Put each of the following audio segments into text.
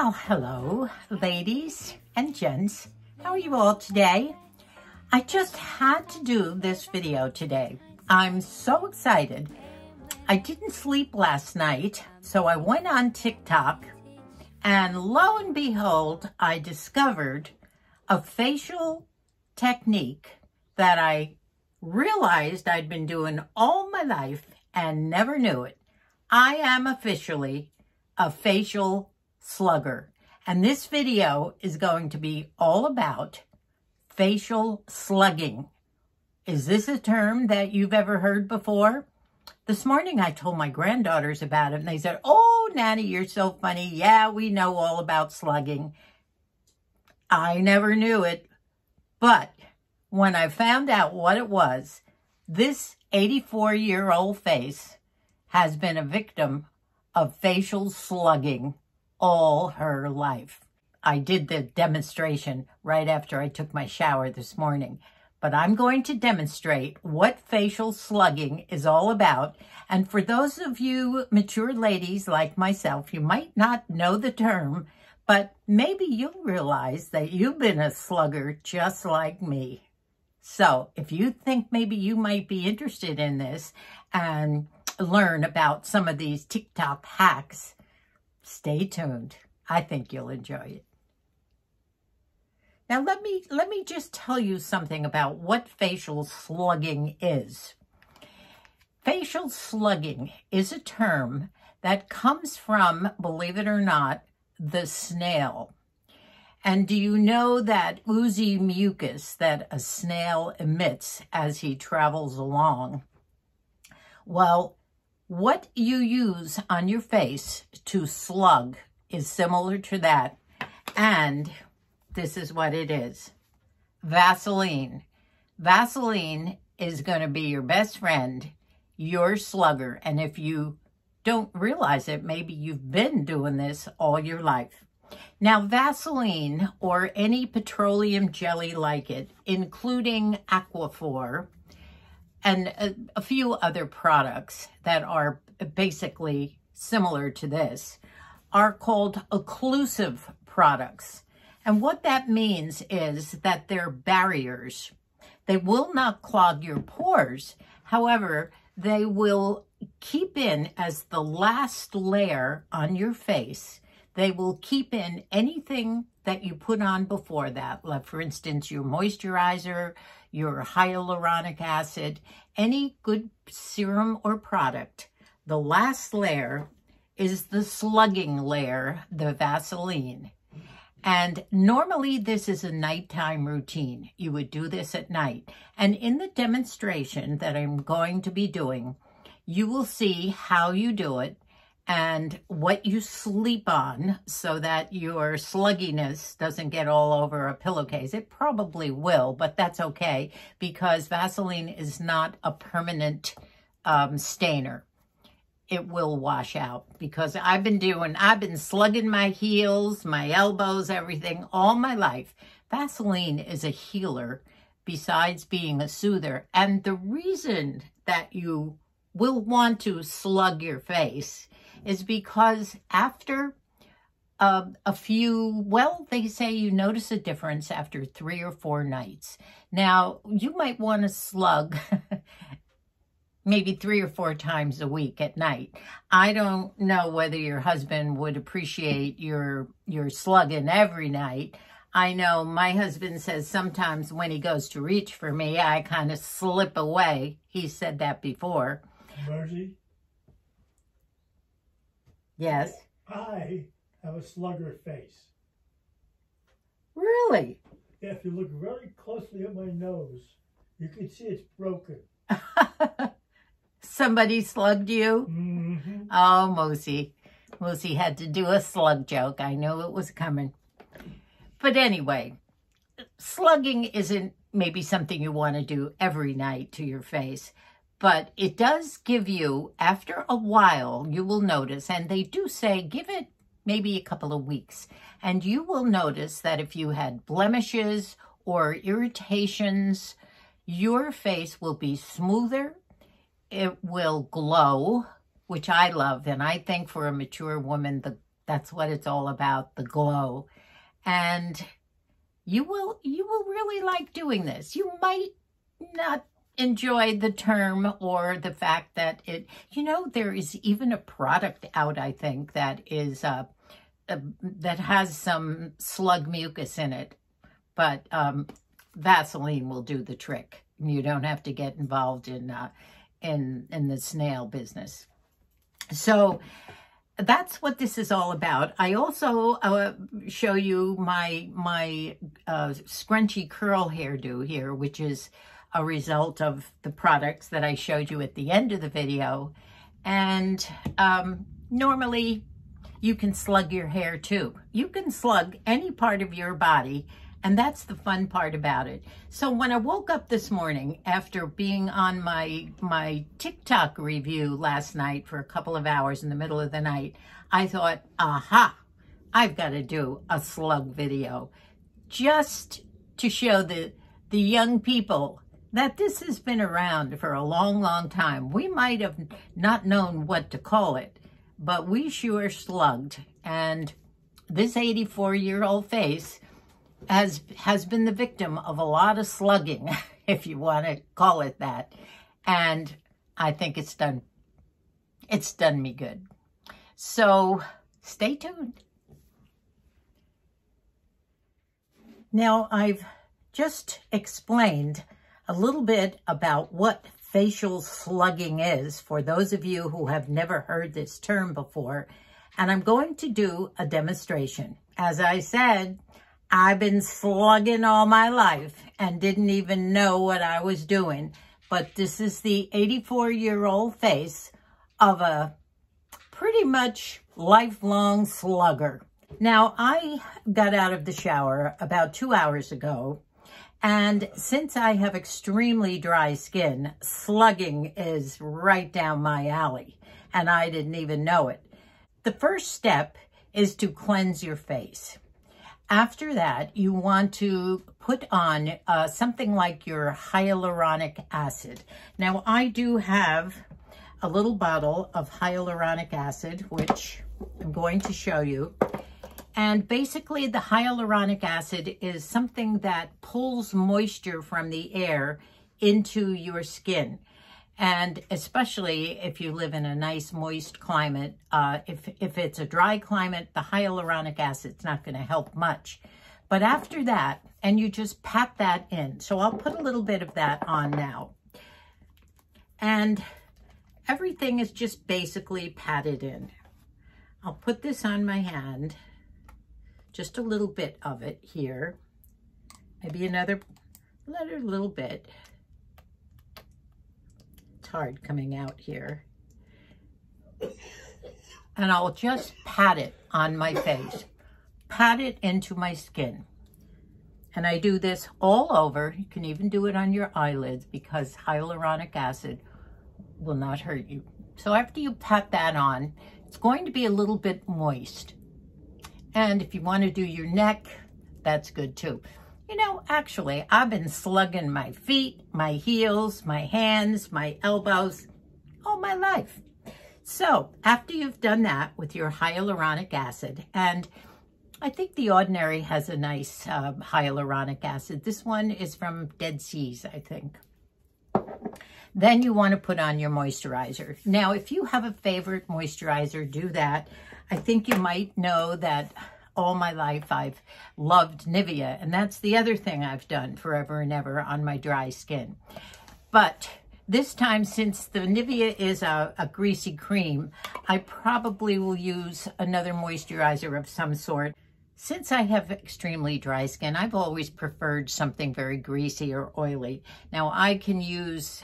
Well, hello, ladies and gents. How are you all today? I just had to do this video today. I'm so excited. I didn't sleep last night, so I went on TikTok, and lo and behold, I discovered a facial technique that I realized I'd been doing all my life and never knew it. I am officially a facial slugger, and this video is going to be all about facial slugging. Is this a term that you've ever heard before? This morning I told my granddaughters about it, and they said, "Oh, Nanny, you're so funny. Yeah, we know all about slugging." I never knew it, but when I found out what it was, this 84-year-old face has been a victim of facial slugging all her life. I did the demonstration right after I took my shower this morning, but I'm going to demonstrate what facial slugging is all about. And for those of you mature ladies like myself, you might not know the term, but maybe you'll realize that you've been a slugger just like me. So if you think maybe you might be interested in this and learn about some of these TikTok hacks, stay tuned. I think you'll enjoy it. Now let me just tell you something about what facial slugging is. Facial slugging is a term that comes from, believe it or not, the snail. And do you know that oozy mucus that a snail emits as he travels along? Well, what you use on your face to slug is similar to that. And this is what it is. Vaseline. Vaseline is going to be your best friend, your slugger. And if you don't realize it, maybe you've been doing this all your life. Now, Vaseline, or any petroleum jelly like it, including Aquaphor and a few other products that are basically similar to this, are called occlusive products. And what that means is that they're barriers. They will not clog your pores. However, they will keep in, as the last layer on your face, they will keep in anything that you put on before that, like, for instance, your moisturizer, your hyaluronic acid, any good serum or product. The last layer is the slugging layer, the Vaseline. And normally this is a nighttime routine. You would do this at night. And in the demonstration that I'm going to be doing, you will see how you do it and what you sleep on so that your slugginess doesn't get all over a pillowcase. It probably will, but that's okay because Vaseline is not a permanent stainer. It will wash out because I've been slugging my heels, my elbows, everything all my life. Vaseline is a healer besides being a soother. And the reason that you will want to slug your face is because after a few, well, they say you notice a difference after 3 or 4 nights. Now, you might want to slug maybe 3 or 4 times a week at night. I don't know whether your husband would appreciate your slugging every night. I know my husband says sometimes when he goes to reach for me, I kind of slip away. He said that before. Margie? Yes? I have a slugger face. Really? Yeah, if you look very closely at my nose, you can see it's broken. Somebody slugged you? Mm-hmm. Oh, Mosey. Mosey had to do a slug joke. I knew it was coming. But anyway, slugging isn't maybe something you want to do every night to your face, but it does give you, after a while, you will notice, and they do say give it maybe a couple of weeks, and you will notice that if you had blemishes or irritations, your face will be smoother. It will glow, which I love, and I think for a mature woman, the That's what it's all about, the glow. And you will really like doing this. You might not enjoy the term or the fact that it, you know, there is even a product out, I think, that is that has some slug mucus in it, but Vaseline will do the trick. You don't have to get involved in the snail business. So that's what this is all about. I also show you my scrunchy curl hairdo here, which is a result of the products that I showed you at the end of the video. And normally you can slug your hair too. You can slug any part of your body, and that's the fun part about it. So when I woke up this morning after being on my TikTok review last night for a couple of hours in the middle of the night, I thought, aha, I've got to do a slug video just to show the young people that this has been around for a long, long time. We might have not known what to call it, but we sure slugged. And this 84-year-old face has been the victim of a lot of slugging, if you want to call it that. And I think it's done me good. So stay tuned. Now, I've just explained a little bit about what facial slugging is for those of you who have never heard this term before. And I'm going to do a demonstration. As I said, I've been slugging all my life and didn't even know what I was doing. But this is the 84-year-old face of a pretty much lifelong slugger. Now, I got out of the shower about 2 hours ago. And since I have extremely dry skin, slugging is right down my alley, and I didn't even know it. The first step is to cleanse your face. After that, you want to put on something like your hyaluronic acid. Now, I do have a little bottle of hyaluronic acid, which I'm going to show you. And basically, the hyaluronic acid is something that pulls moisture from the air into your skin. And especially if you live in a nice, moist climate, if it's a dry climate, the hyaluronic acid's not going to help much. But after that, and you just pat that in. So I'll put a little bit of that on now. And everything is just basically patted in. I'll put this on my hand. Just a little bit of it here. Maybe another little bit. It's hard coming out here. And I'll just pat it on my face. Pat it into my skin. And I do this all over. You can even do it on your eyelids because hyaluronic acid will not hurt you. So after you pat that on, it's going to be a little bit moist. And if you want to do your neck, that's good too. You know, actually, I've been slugging my feet, my heels, my hands, my elbows all my life. So after you've done that with your hyaluronic acid, and I think The Ordinary has a nice hyaluronic acid. This one is from Dead Sea's, I think. Then you want to put on your moisturizer. Now, if you have a favorite moisturizer, do that. I think you might know that all my life I've loved Nivea, and that's the other thing I've done forever and ever on my dry skin. But this time, since the Nivea is a greasy cream, I probably will use another moisturizer of some sort. Since I have extremely dry skin, I've always preferred something very greasy or oily. Now, I can use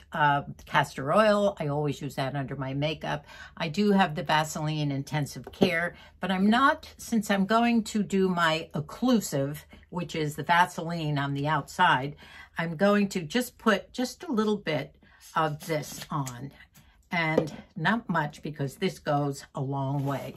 castor oil. I always use that under my makeup. I do have the Vaseline Intensive Care, but I'm not, since I'm going to do my occlusive, which is the Vaseline on the outside, I'm going to just put just a little bit of this on. And not much, because this goes a long way.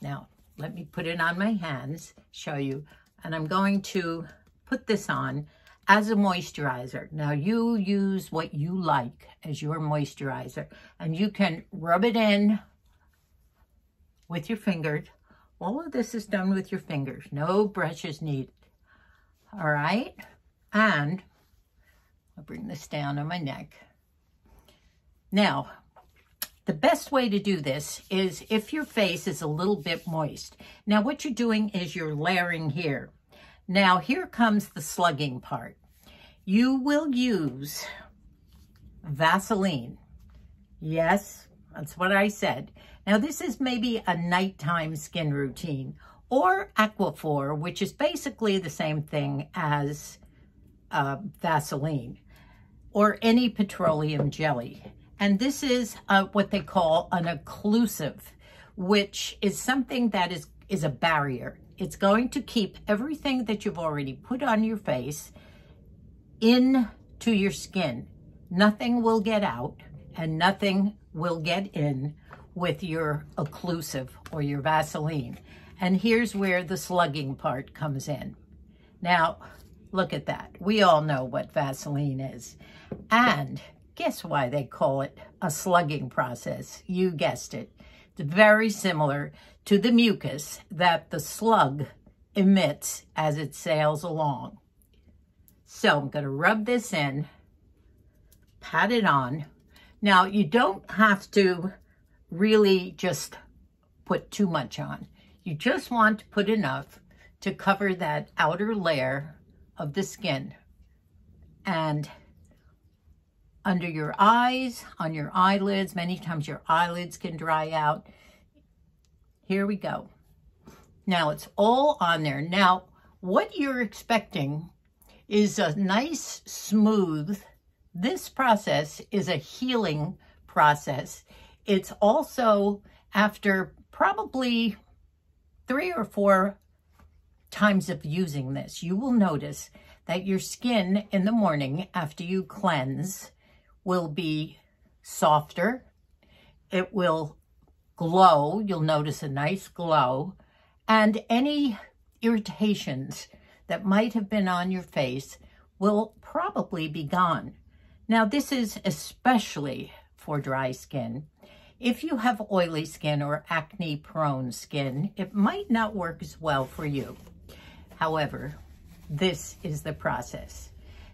Now, let me put it on my hands, show you. And I'm going to put this on as a moisturizer. Now, you use what you like as your moisturizer. And you can rub it in with your fingers All of this is done with your fingers. No brushes needed. All right. And I'll bring this down on my neck. Now, the best way to do this is if your face is a little bit moist. Now, what you're doing is you're layering here. Now, here comes the slugging part. You will use Vaseline. Yes, that's what I said. Now, this is maybe a nighttime skin routine, or Aquaphor, which is basically the same thing as Vaseline or any petroleum jelly. And this is what they call an occlusive, which is something that is a barrier. It's going to keep everything that you've already put on your face into your skin. Nothing will get out and nothing will get in with your occlusive or your Vaseline. And here's where the slugging part comes in. Now, look at that. We all know what Vaseline is. And guess why they call it a slugging process? You guessed it. It's very similar to the mucus that the slug emits as it sails along. So I'm going to rub this in, pat it on. Now, you don't have to really just put too much on. You just want to put enough to cover that outer layer of the skin and under your eyes, on your eyelids. Many times your eyelids can dry out. Here we go. Now it's all on there. Now, what you're expecting is a nice, smooth, this process is a healing process. It's also after probably 3 or 4 times of using this, you will notice that your skin in the morning after you cleanse will be softer. It will glow. You'll notice a nice glow. And any irritations that might have been on your face will probably be gone. Now, this is especially for dry skin. If you have oily skin or acne-prone skin, it might not work as well for you. However, this is the process.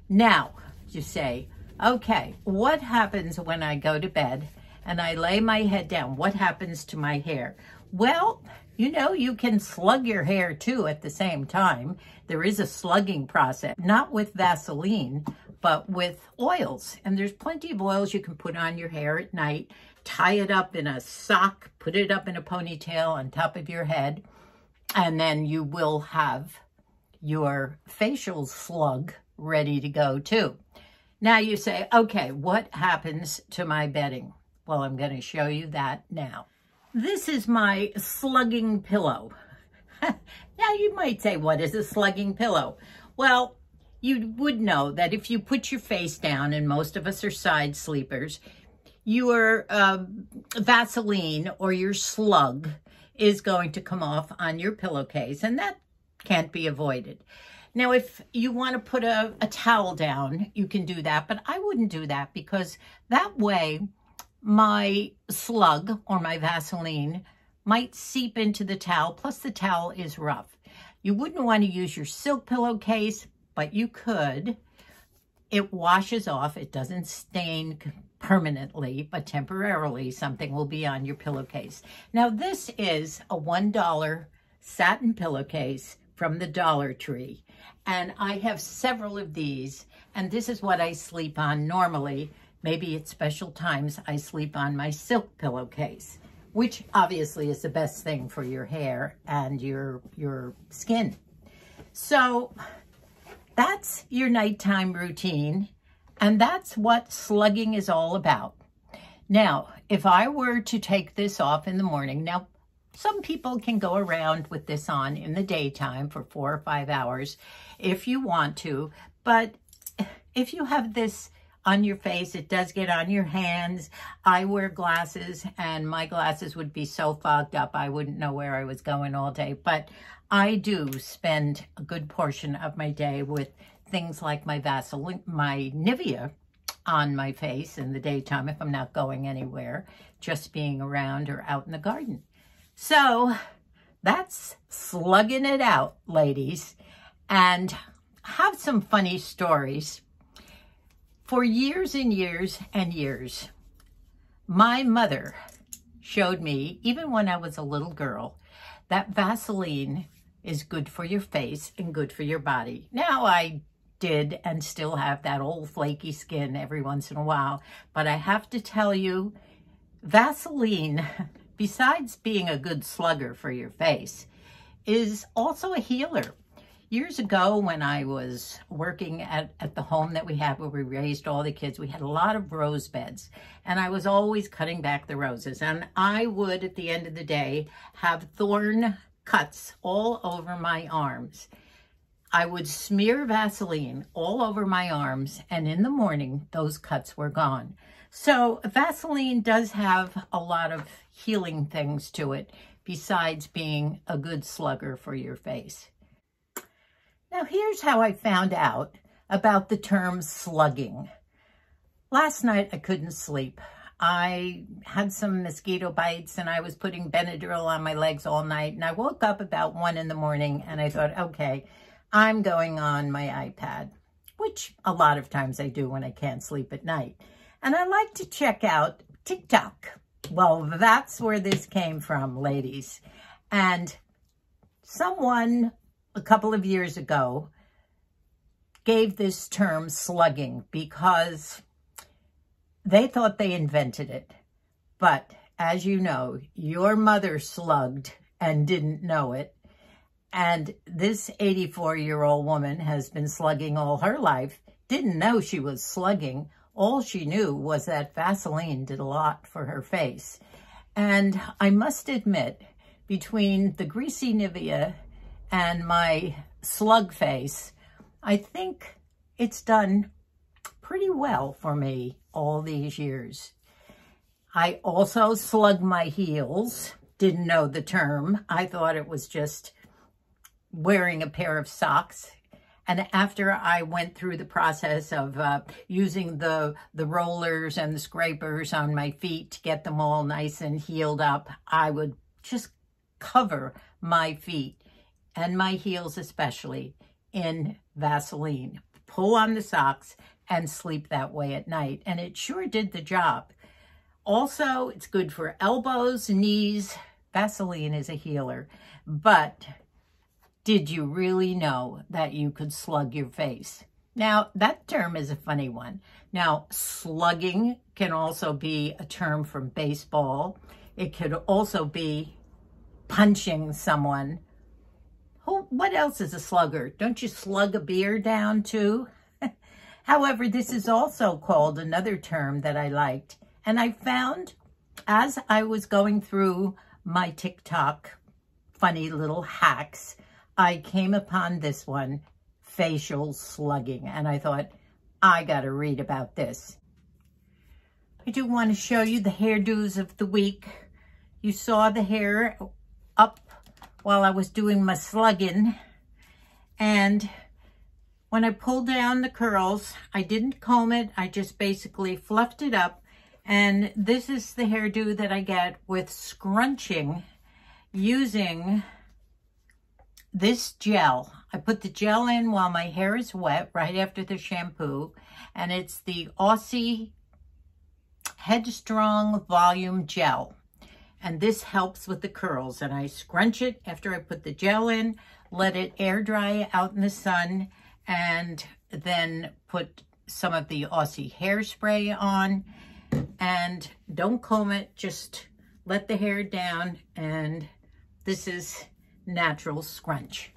Now, you say, okay, what happens when I go to bed and I lay my head down? What happens to my hair? Well, you know, you can slug your hair too at the same time. There is a slugging process, not with Vaseline, but with oils. And there's plenty of oils you can put on your hair at night. Tie it up in a sock, put it up in a ponytail on top of your head, and then you will have your facial slug ready to go too. Now you say, okay, what happens to my bedding? Well, I'm going to show you that now. This is my slugging pillow. Now you might say, what is a slugging pillow? Well, you would know that if you put your face down, and most of us are side sleepers, your Vaseline or your slug is going to come off on your pillowcase, and that can't be avoided. Now, if you want to put a towel down, you can do that, but I wouldn't do that because that way my slug or my Vaseline might seep into the towel, plus the towel is rough. You wouldn't want to use your silk pillowcase, but you could. It washes off. It doesn't stain permanently, but temporarily something will be on your pillowcase. Now, this is a $1 satin pillowcase from the Dollar Tree, and I have several of these, and this is what I sleep on normally. Maybe at special times, I sleep on my silk pillowcase, which obviously is the best thing for your hair and your skin. So that's your nighttime routine. And that's what slugging is all about. Now, if I were to take this off in the morning, now, some people can go around with this on in the daytime for 4 or 5 hours if you want to. But if you have this on your face, it does get on your hands. I wear glasses, and my glasses would be so fogged up, I wouldn't know where I was going all day. But I do spend a good portion of my day with things like my Vaseline, my Nivea on my face in the daytime if I'm not going anywhere, just being around or out in the garden. So That's slugging it out, ladies. And have some funny stories. For years and years and years, my mother showed me, even when I was a little girl, that Vaseline is good for your face and good for your body. Now, I did and still have that old flaky skin every once in a while, but I have to tell you, Vaseline, besides being a good slugger for your face, is also a healer. Years ago, when I was working at the home that we had where we raised all the kids, we had a lot of rose beds, and I was always cutting back the roses, and I would, at the end of the day, have thorn cuts all over my arms. I would smear Vaseline all over my arms, and in the morning, those cuts were gone. So Vaseline does have a lot of healing things to it, besides being a good slugger for your face. Now, here's how I found out about the term slugging. Last night, I couldn't sleep. I had some mosquito bites and I was putting Benadryl on my legs all night, and I woke up about 1 in the morning and I thought, okay, I'm going on my iPad, which a lot of times I do when I can't sleep at night. And I like to check out TikTok. Well, that's where this came from, ladies. And someone a couple of years ago gave this term slugging because they thought they invented it. But as you know, your mother slugged and didn't know it. And this 84-year-old woman has been slugging all her life, didn't know she was slugging. All she knew was that Vaseline did a lot for her face. And I must admit, between the greasy Nivea and my slug face, I think it's done pretty well for me all these years. I also slug my heels. Didn't know the term. I thought it was just wearing a pair of socks. And after I went through the process of using the rollers and the scrapers on my feet to get them all nice and healed up, I would just cover my feet and my heels especially in Vaseline, pull on the socks, and sleep that way at night. And it sure did the job. Also, it's good for elbows, knees. Vaseline is a healer. But did you really know that you could slug your face? Now, that term is a funny one. Now, slugging can also be a term from baseball. It could also be punching someone. Who? What else is a slugger? Don't you slug a beer down too? However, this is also called another term that I liked. And I found, as I was going through my TikTok funny little hacks, I came upon this one, facial slugging, and I thought, I gotta read about this. I do want to show you the hairdos of the week. You saw the hair up while I was doing my slugging, and when I pulled down the curls, I didn't comb it, I just basically fluffed it up, and this is the hairdo that I get with scrunching using this gel. I put the gel in while my hair is wet, right after the shampoo, and it's the Aussie Headstrong Volume Gel. And this helps with the curls. And I scrunch it after I put the gel in, let it air dry out in the sun, and then put some of the Aussie hairspray on. And don't comb it, just let the hair down, and this is natural scrunch.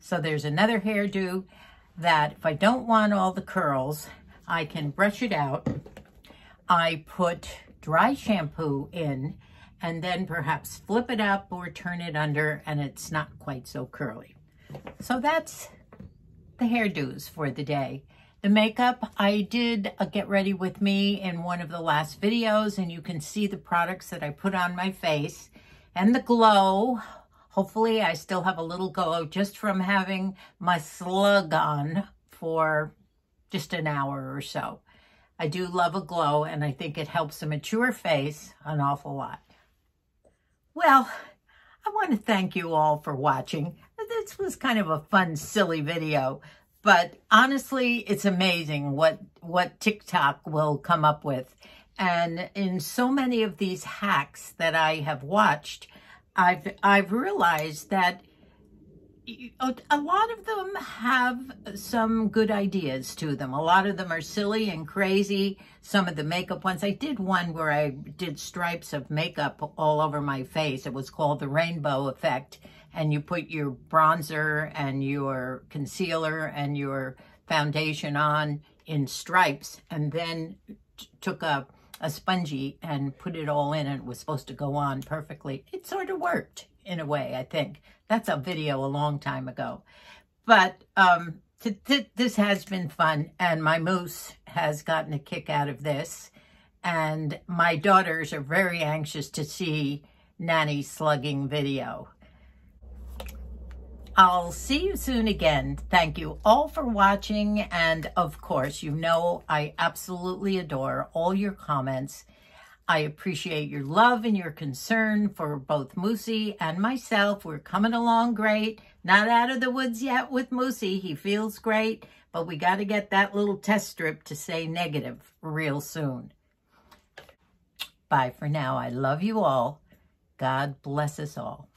So there's another hairdo that if I don't want all the curls, I can brush it out. I put dry shampoo in and then perhaps flip it up or turn it under, and it's not quite so curly. So that's the hairdos for the day. The makeup, I did a get ready with me in one of the last videos, and you can see the products that I put on my face. And the glow, hopefully I still have a little glow just from having my slug on for just an hour or so. I do love a glow, and I think it helps a mature face an awful lot. Well, I want to thank you all for watching. This was kind of a fun, silly video, but honestly, it's amazing what TikTok will come up with. And in so many of these hacks that I have watched, I've realized that a lot of them have some good ideas to them. A lot of them are silly and crazy. Some of the makeup ones. I did one where I did stripes of makeup all over my face. It was called the rainbow effect. And you put your bronzer and your concealer and your foundation on in stripes. And then took a spongy and put it all in, and it was supposed to go on perfectly. It sort of worked in a way, I think. That's a video a long time ago. But this has been fun, and my moose has gotten a kick out of this. And my daughters are very anxious to see Nanny's slugging video. I'll see you soon again. Thank you all for watching. And of course, you know, I absolutely adore all your comments. I appreciate your love and your concern for both Moosey and myself. We're coming along great. Not out of the woods yet with Moosey. He feels great, but we got to get that little test strip to say negative real soon. Bye for now. I love you all. God bless us all.